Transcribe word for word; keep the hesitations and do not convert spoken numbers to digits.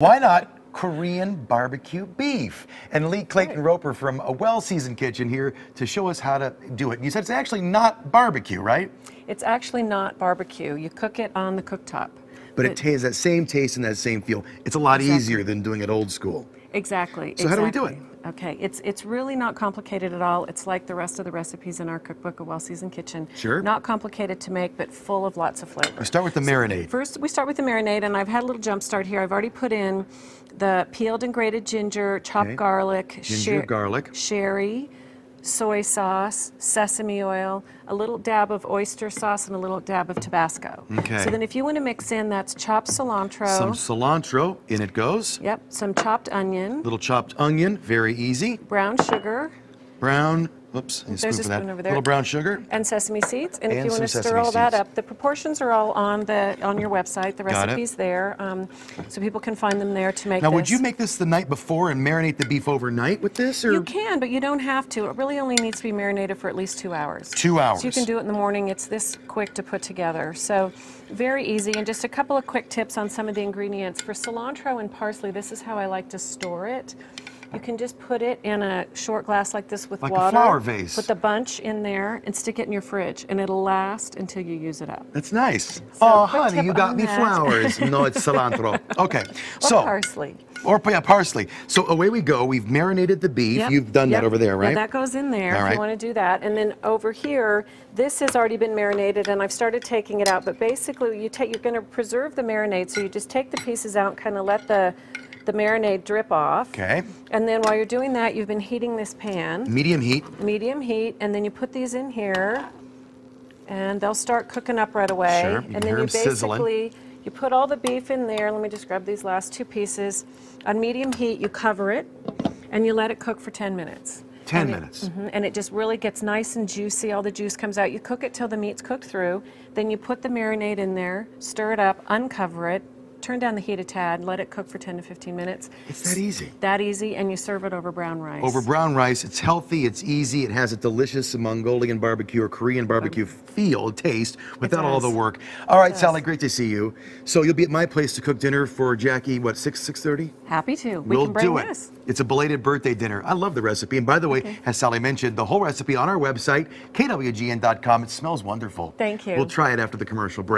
Why not Korean barbecue beef? And Lee Clayton Roper from A Well-Seasoned Kitchen here to show us how to do it. You said it's actually not barbecue, right? It's actually not barbecue. You cook it on the cooktop. But, but it has that same taste and that same feel. It's a lot exactly. easier than doing it old school. Exactly. So exactly. how do we do it? Okay, it's it's really not complicated at all. It's like the rest of the recipes in our cookbook, A Well-Seasoned Kitchen. Sure. Not complicated to make, but full of lots of flavor. We start with the so marinade. First, we start with the marinade, and I've had a little jump start here. I've already put in the peeled and grated ginger, chopped okay. garlic, ginger, garlic, sherry, soy sauce, sesame oil, a little dab of oyster sauce, and a little dab of Tabasco. Okay. So then if you want to mix in, that's chopped cilantro. Some cilantro, in it goes. Yep, some chopped onion. Little chopped onion, very easy. Brown sugar. Brown, whoops, there's a spoon that. over there. Little brown sugar. And sesame seeds. And, and if you want to stir all seeds. that up, the proportions are all on the on your website. The recipe's there, um, so people can find them there to make Now, this. Would you make this the night before and marinate the beef overnight with this? Or? You can, but you don't have to. It really only needs to be marinated for at least two hours. Two hours. So you can do it in the morning. It's this quick to put together. So very easy. And just a couple of quick tips on some of the ingredients. For cilantro and parsley, this is how I like to store it. You can just put it in a short glass like this with like water. Like a flower vase. Put the bunch in there and stick it in your fridge, and it'll last until you use it up. That's nice. So oh, honey, you got me that. flowers. No, it's cilantro. Okay. Or so, parsley. Or yeah, parsley. So away we go. We've marinated the beef. Yep. You've done yep. that over there, right? Yeah, that goes in there All if right. you want to do that. And then over here, this has already been marinated, and I've started taking it out. But basically, you take, you're going to preserve the marinade, so you just take the pieces out and kind of let the the marinade drip off. Okay. And then while you're doing that, you've been heating this pan. Medium heat. Medium heat, and then you put these in here, and they'll start cooking up right away. Sure. You and can then hear you basically sizzling. You put all the beef in there. Let me just grab these last two pieces. On medium heat, you cover it, and you let it cook for ten minutes. Ten and minutes. It, mm-hmm, and it just really gets nice and juicy. All the juice comes out. You cook it till the meat's cooked through. Then you put the marinade in there, stir it up, uncover it. Turn down the heat a tad, let it cook for ten to fifteen minutes. It's that easy. That easy, and you serve it over brown rice. Over brown rice, it's healthy, it's easy, it has a delicious Mongolian barbecue or Korean barbecue feel, taste, without all the work. All right, Sally, great to see you. So you'll be at my place to cook dinner for Jackie, what, six, six thirty? Happy to. We can bring this. It's a belated birthday dinner. I love the recipe. And by the way, okay. as Sally mentioned, the whole recipe on our website, K W G N dot com. It smells wonderful. Thank you. We'll try it after the commercial break.